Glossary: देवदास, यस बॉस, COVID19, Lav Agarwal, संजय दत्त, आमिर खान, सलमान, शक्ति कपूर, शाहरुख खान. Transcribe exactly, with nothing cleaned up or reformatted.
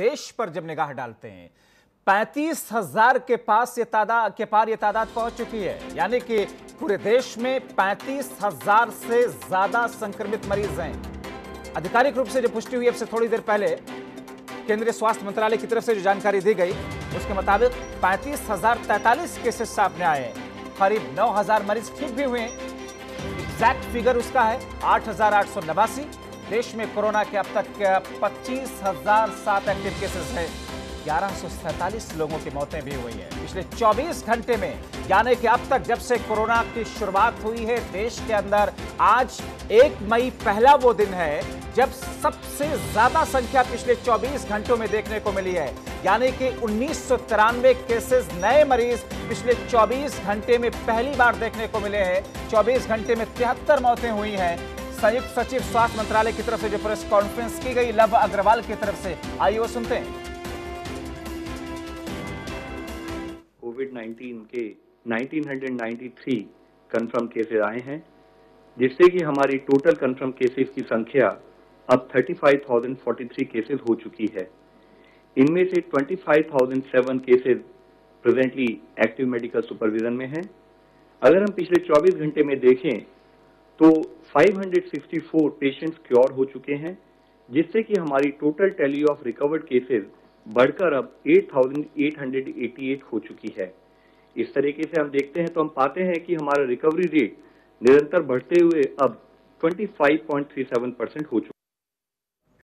देश पर जब निगाह डालते हैं पैंतीस हजार के पास ये तादाद के पार ये तादाद पहुंच चुकी है, यानी कि पूरे देश में पैंतीस हजार से ज्यादा संक्रमित मरीज हैं। आधिकारिक रूप से जो पुष्टि हुई अब से थोड़ी देर पहले केंद्रीय स्वास्थ्य मंत्रालय की तरफ से जो जानकारी दी गई उसके मुताबिक पैंतीस हजार तैतालीस केसेस सामने आए हैं। करीब नौ हजार मरीज ठीक भी हुए हैं। एग्जैक्ट फिगर उसका है आठ हजार आठ सौ नवासी। देश में कोरोना के अब तक पच्चीस हजार सात एक्टिव केसेस है। ग्यारह सौ सैतालीस लोगों की मौतें भी हुई है पिछले चौबीस घंटे में, यानी कि अब तक जब से कोरोना की शुरुआत हुई है देश के अंदर। आज एक मई पहला वो दिन है जब सबसे ज्यादा संख्या पिछले चौबीस घंटों में देखने को मिली है, यानी कि उन्नीस सौ तिरानवे केसेस नए मरीज पिछले चौबीस घंटे में पहली बार देखने को मिले हैं। चौबीस घंटे में तिहत्तर मौतें हुई हैं। संयुक्त सचिव स्वास्थ्य मंत्रालय की तरफ से जो प्रेस कॉन्फ्रेंस की गई लव अग्रवाल की तरफ से, आइए वो सुनते हैं। कोविड नाइन्टीन के उन्नीस सौ तिरानवे कंफर्म केसेस आए हैं, जिससे कि हमारी टोटल कंफर्म केसेस की संख्या अब पैंतीस हजार तैंतालीस केसेस हो चुकी है। इनमें से पच्चीस हजार सात cases presently active medical supervision में हैं। अगर हम पिछले चौबीस घंटे में देखें तो पाँच सौ चौंसठ पेशेंट्स क्योर हो चुके हैं, जिससे कि हमारी total tally of recovered cases बढ़कर अब आठ हजार आठ सौ अठासी हो चुकी है। इस तरीके से हम देखते हैं तो हम पाते हैं कि हमारा रिकवरी रेट निरंतर बढ़ते हुए अब पच्चीस पॉइंट तीन सात परसेंट हो चुका है।